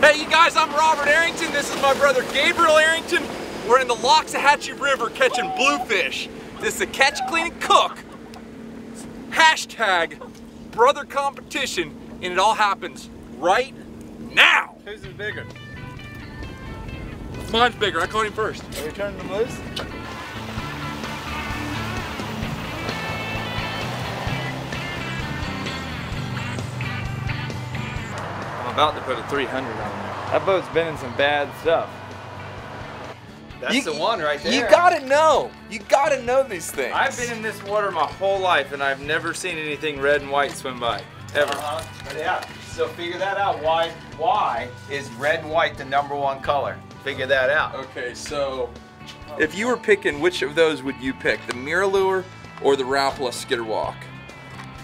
Hey, you guys, I'm Robert Arrington. This is my brother Gabriel Arrington. We're in the Loxahatchee River catching bluefish. This is a catch, clean, and cook. Hashtag brother competition, and it all happens right now. Who's is bigger? Mine's bigger. I caught him first. Are you turning them loose? I'm about to put a 300 on there. That boat's been in some bad stuff. That's the one right there. You gotta know. You gotta know these things. I've been in this water my whole life, and I've never seen anything red and white swim by, ever. Yeah. So figure that out. Why is red and white the #1 color? Figure that out. Okay. So, if you were picking, which of those would you pick? The Mirror Lure or the Rapala Skitterwalk?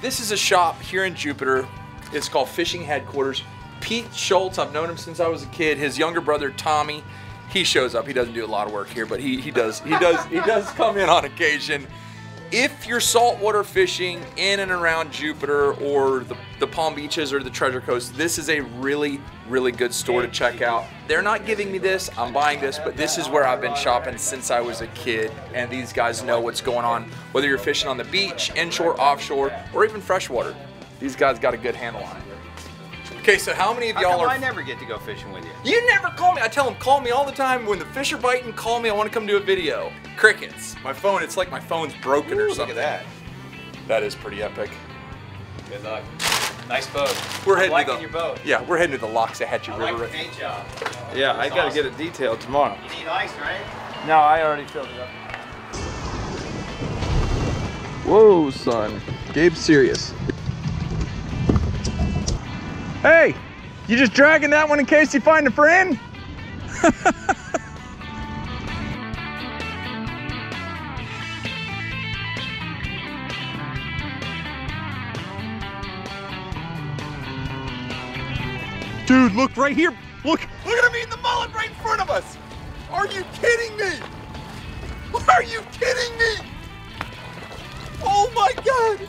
This is a shop here in Jupiter. It's called Fishing Headquarters. Pete Schultz, I've known him since I was a kid. His younger brother Tommy, he shows up. He doesn't do a lot of work here, but he does come in on occasion. If you're saltwater fishing in and around Jupiter or the Palm Beaches or the Treasure Coast, this is a really, really good store to check out. They're not giving me this, I'm buying this, but this is where I've been shopping since I was a kid, and these guys know what's going on, whether you're fishing on the beach, inshore, offshore, or even freshwater. These guys got a good handle on it. Okay, so how many of y'all are... I never get to go fishing with you. You never call me. I tell them, call me all the time. When the fish are biting, call me. I want to come do a video. Crickets. My phone, it's like my phone's broken or something. Look at that. That is pretty epic. Good luck. Nice boat. We're heading to the... your boat. Yeah, we're heading to the Loxahatchee River. Like the paint job. Yeah, I got to get it detailed tomorrow. You need ice, right? No, I already filled it up. Whoa, son. Gabe's serious. Hey, you just dragging that one in case you find a friend? Dude, look right here. Look at him eating the mullet right in front of us. Are you kidding me? Are you kidding me? Oh my God.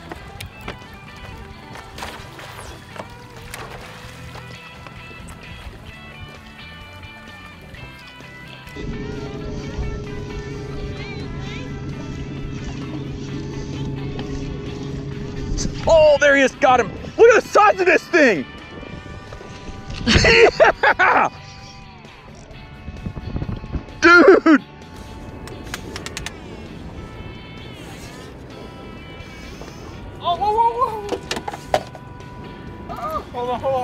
Oh, there he is, got him. Look at the size of this thing. Yeah! Dude. Oh, whoa, whoa, whoa. Oh, hold on, hold on, hold on.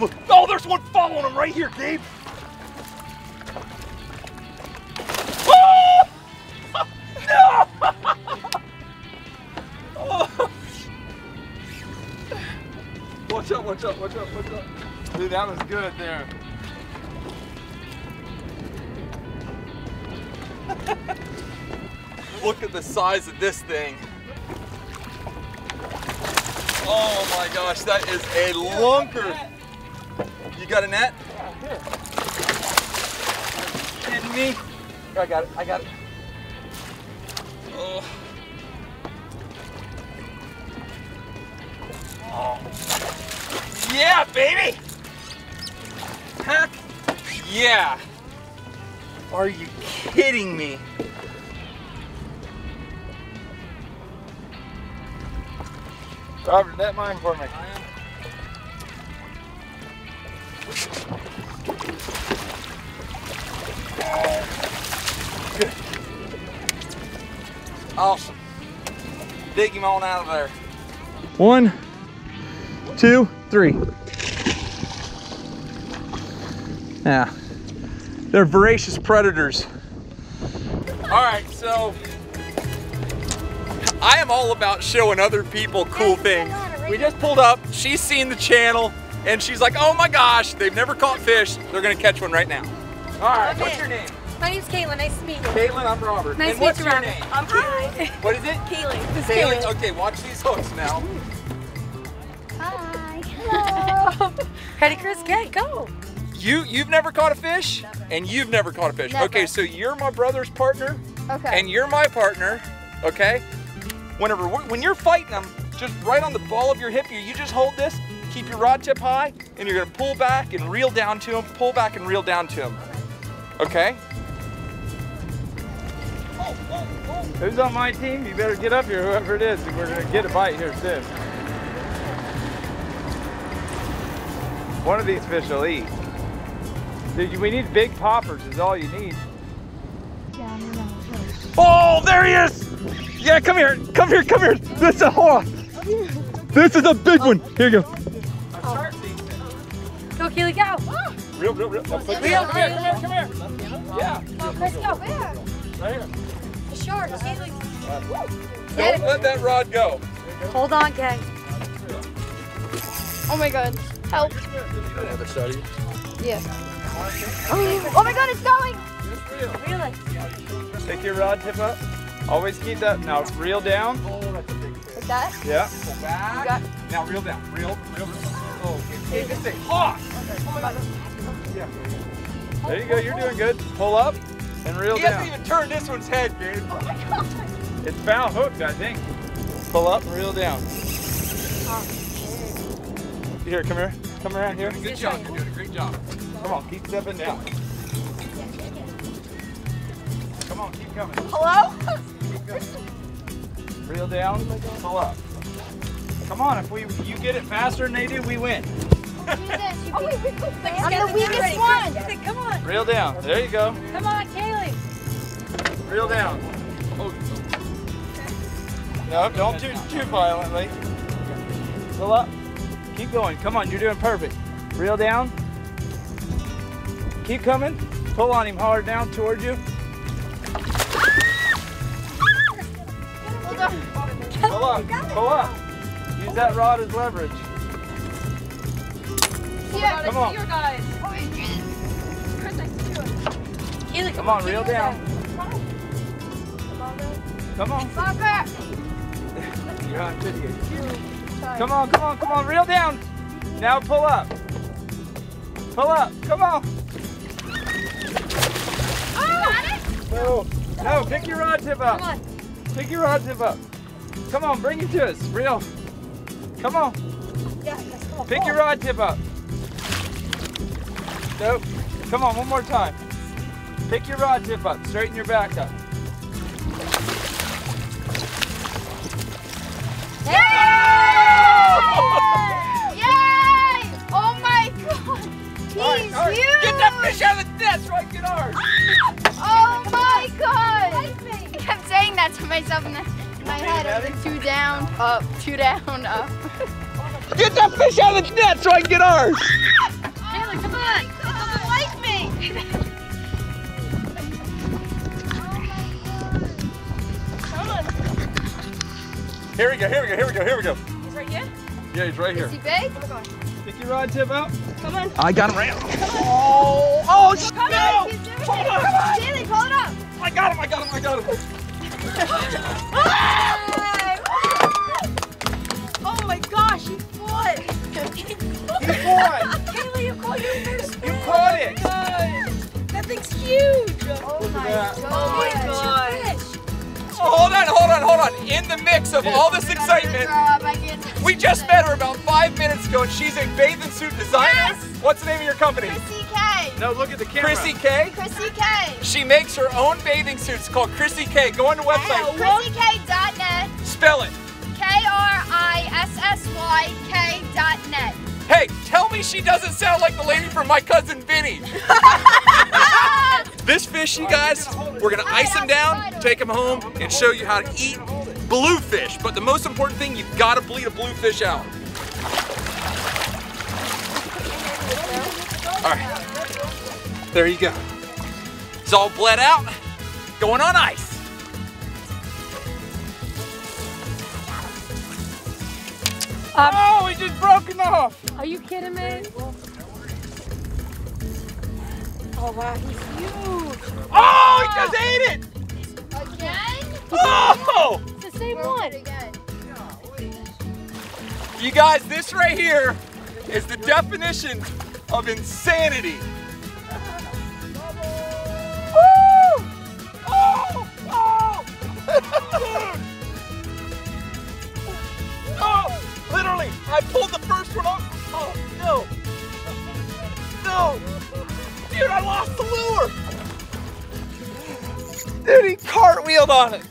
Look, oh, there's one following him right here, Gabe. Watch up, watch up, watch up. Dude, that was good there. Look at the size of this thing. Oh my gosh, that is a lunker. You got a net? Yeah, here. Are you kidding me? Here, I got it, I got it. Oh. Oh. Yeah, baby! Heck yeah! Are you kidding me? Robert, net mine for me. Good. Awesome. Dig him on out of there. 1, 2, 3. Yeah, they're voracious predators. All right, so I am all about showing other people cool things. We just pulled up, she's seen the channel, and she's like, oh my gosh, they've never caught fish. They're gonna catch one right now. All right, okay. What's your name? My name's Caitlin, nice to meet you. Caitlin, I'm Robert. Nice and to meet you, Robert. What's your name? I'm Caitlin. What is it? Caitlin. This is Caitlin. Caitlin, okay, watch these hooks now. Hi. Hello. Ready, Krissy K, go. You've never caught a fish? Never. And you've never caught a fish. Never. Okay, so you're my brother's partner. Okay. And you're my partner, okay? When you're fighting them, just right on the ball of your hip here, you just hold this, keep your rod tip high, and you're gonna pull back and reel down to them, pull back and reel down to them. Okay? Who's on my team? You better get up here, whoever it is, and we're gonna get a bite here soon. One of these fish will eat. Dude, we need big poppers is all you need. Oh, there he is! Yeah, come here, come here, come here. This is a, hold on. This is a big one. Here you go. Go, Keely, go. Real. Come here. Yeah. Let's go. Right here. It's short, Keely. Don't let that rod go. Hold on, gang. Oh my God, help. Yeah. Oh my God, it's going. Really? Pick your rod tip up. Always keep that. Now reel down. Like that? Yeah. Back. Now reel down. Reel. Okay, this thing. Hot. Yeah. There you go. You're doing good. Pull up and reel down. He hasn't even turned this one's head, dude. Oh my God. It's foul hooked, I think. Pull up and reel down. Here, come here. Come around here. Good job. You're doing a great job. Come on, keep stepping down. Come on, keep coming. Hello? Keep coming. Reel down, pull up. Come on, if you get it faster than they do, we win. Oh, wait, I'm the weakest one. Come on. Reel down. There you go. Come on, Kaylee. Reel down. No, don't do too violently. Pull up. Keep going. Come on, you're doing perfect. Reel down. Keep coming. Pull on him hard down towards you. Pull up. Use that rod as leverage. Yeah, come on. Guys. Oh my goodness. Chris, I can do it. Keely, come on, reel down. Come on. You're on video. Come on, reel down. Now pull up. Come on. Oh. No, pick your rod tip up. Come on. Pick your rod tip up. Come on, bring it to us. Reel. Come on. Yes, come on. Pick your rod tip up. Nope. Come on, one more time. Pick your rod tip up. Straighten your back up. Yay! Yay! Oh my God. He's all right. Huge. Get that fish out of the net. That's right. Get ours. Oh my God. I kept saying that to myself in the... my head, two down, up. Get that fish out of the net so I can get ours! Kayla, come on! It doesn't like me! Here we go. He's right here? Yeah, he's right here. Is he big? Pick your rod tip up. Come on. I got him right. Oh, no! Come on! Kayla, pull it up! I got him! Oh my gosh, he fought! Kaylee, you caught it! Good. That thing's huge! Oh my god! Hold on! In the mix of all this excitement, we just met her about 5 minutes ago and she's a bathing suit designer. Yes. What's the name of your company? Krissy K. No, look at the camera. Krissy K? Krissy K. She makes her own bathing suits called Krissy K. Go on the website. Krissyk.net. Spell it. Krissyk.net. Hey, tell me she doesn't sound like the lady from My Cousin Vinny. This fish, you guys, we're gonna ice him down, take him home, and show you how to eat bluefish. But the most important thing, you've gotta bleed a bluefish out. All right, there you go. It's all bled out, going on ice. Oh, he just broke it off. Are you kidding me? Oh wow, he's huge! Oh, he just ate it! Again? Oh! It's the same one. You guys, this right here is the definition of insanity. Woo! Oh! Oh! Literally, I pulled the first one off. Oh, no! No! Dude, I lost the lure! Dude, he cartwheeled on it!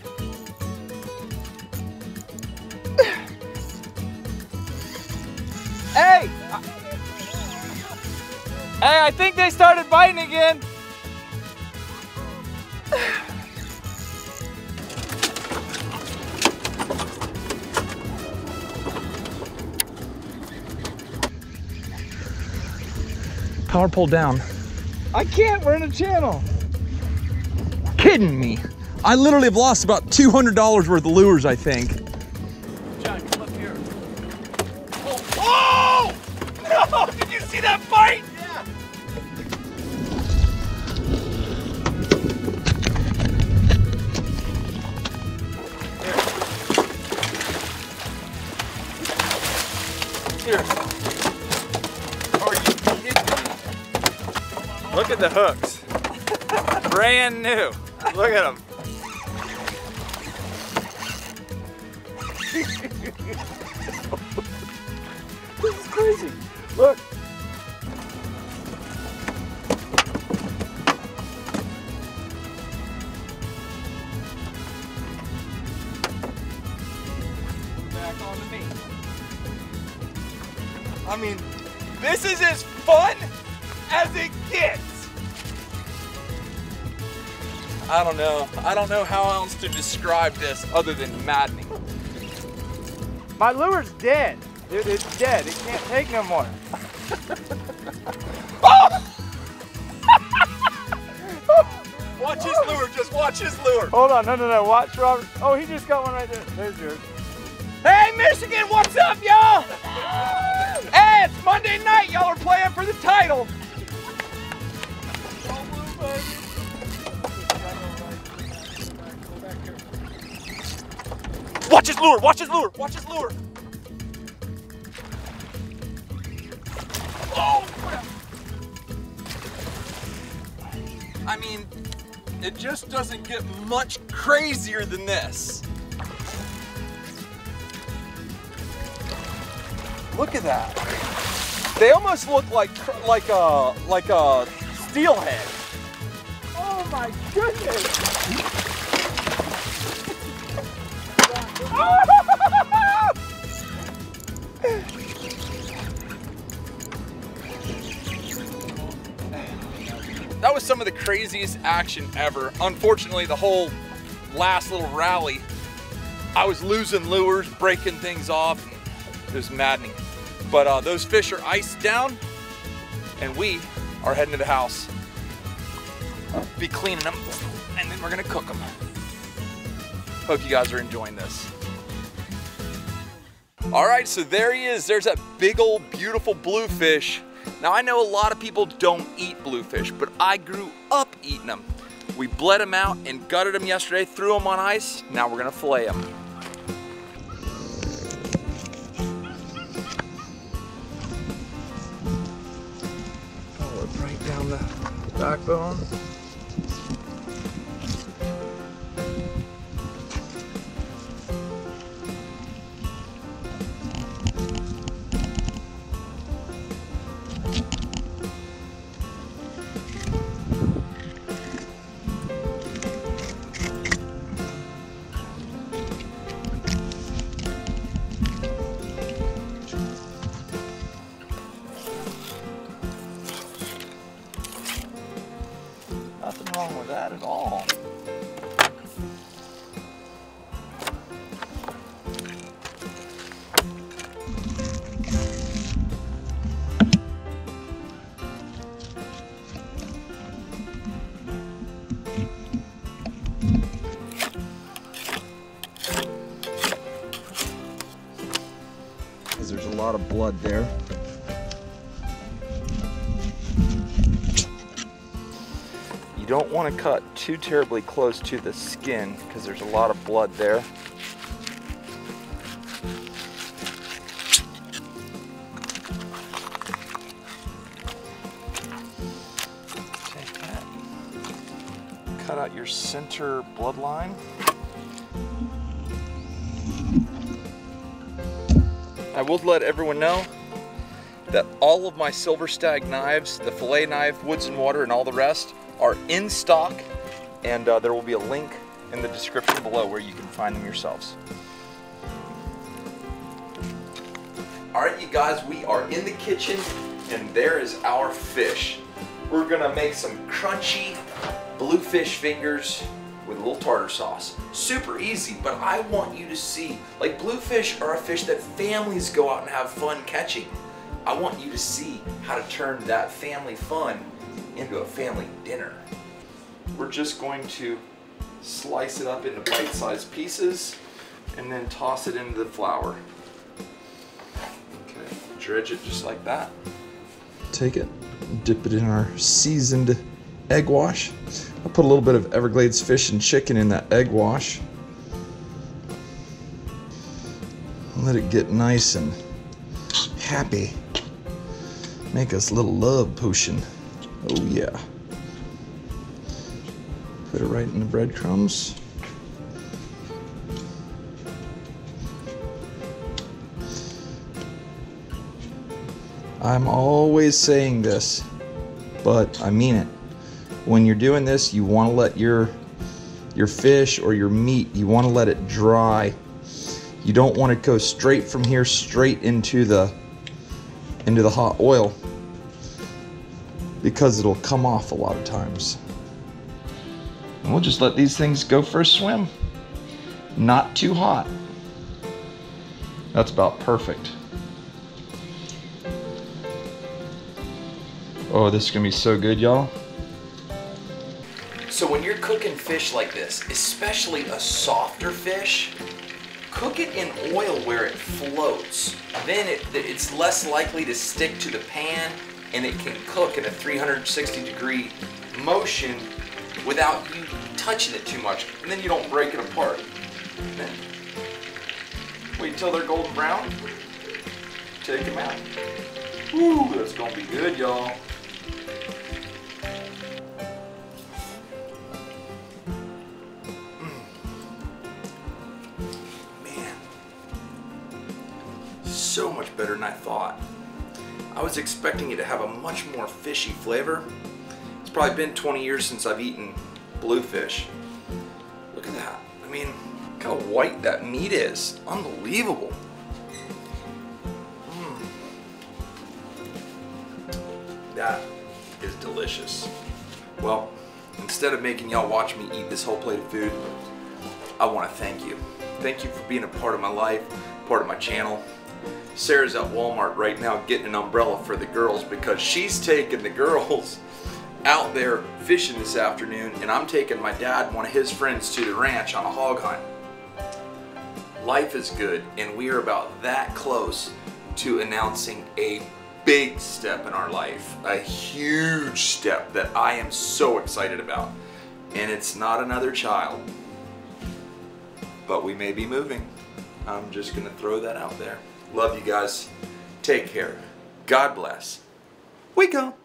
Hey! Hey, I think they started biting again! Power pull down. I can't, we're in a channel. Kidding me. I literally have lost about $200 worth of lures, I think. John, come up here. Oh! Oh! No! Did you see that bite? Yeah. Here. Look at the hooks. Brand new. Look at them. This is crazy. Look. Back on the meat. I mean, this is as fun as it gets. I don't know. I don't know how else to describe this other than maddening. My lure's dead. Dude, it's dead. It can't take no more. Oh! Watch his lure. Just watch his lure. Hold on. No, no, no. Watch Robert. Oh, he just got one right there. There's yours. Hey, Michigan. What's up, y'all? Hey, it's Monday night. Y'all are playing for the title. Watch his lure, watch his lure, watch his lure. Oh, crap. I mean, it just doesn't get much crazier than this. Look at that. They almost look like a steelhead. Oh my goodness! That was some of the craziest action ever. Unfortunately, the whole last little rally, I was losing lures, breaking things off. It was maddening. But those fish are iced down, and we are heading to the house. Be cleaning them, and then we're gonna cook them. Hope you guys are enjoying this. All right, so there he is. There's that big old beautiful bluefish. Now I know a lot of people don't eat bluefish, but I grew up eating them. We bled them out and gutted them yesterday, threw them on ice. Now we're gonna fillet them. Oh, it right down the backbone. A lot of blood there. You don't want to cut too terribly close to the skin because there's a lot of blood there. Take that. Cut out your center bloodline. I will let everyone know that all of my Silver Stag knives, the fillet knife, woods and water, and all the rest are in stock, and there will be a link in the description below where you can find them yourselves. All right, you guys, we are in the kitchen, and there is our fish. We're gonna make some crunchy bluefish fingers with a little tartar sauce. Super easy, but I want you to see, like, bluefish are a fish that families go out and have fun catching. I want you to see how to turn that family fun into a family dinner. We're just going to slice it up into bite-sized pieces and then toss it into the flour. Okay, dredge it just like that. Take it, dip it in our seasoned egg wash. I put a little bit of Everglades fish and chicken in that egg wash. Let it get nice and happy. Make us a little love potion. Oh yeah. Put it right in the breadcrumbs. I'm always saying this, but I mean it. When you're doing this, you want to let your fish or your meat, you want to let it dry. You don't want to go straight from here straight into the hot oil, because it'll come off a lot of times. And we'll just let these things go for a swim. Not too hot. That's about perfect. Oh, this is gonna be so good, y'all. So when you're cooking fish like this, especially a softer fish, cook it in oil where it floats. Then it's less likely to stick to the pan, and it can cook in a 360-degree motion without you touching it too much, and then you don't break it apart. Then wait until they're golden brown, take them out. Ooh, that's gonna be good, y'all. Man, so much better than I thought. I was expecting it to have a much more fishy flavor. It's probably been 20 years since I've eaten bluefish. Look at that. I mean, look how white that meat is. Unbelievable. That is delicious. Well, instead of making y'all watch me eat this whole plate of food, I want to thank you. Thank you for being a part of my life, part of my channel. Sarah's at Walmart right now getting an umbrella for the girls, because she's taking the girls out there fishing this afternoon, and I'm taking my dad and one of his friends to the ranch on a hog hunt. Life is good, and we are about that close to announcing a big step in our life, a huge step that I am so excited about. And it's not another child, but we may be moving. I'm just gonna throw that out there. Love you guys. Take care. God bless. We go.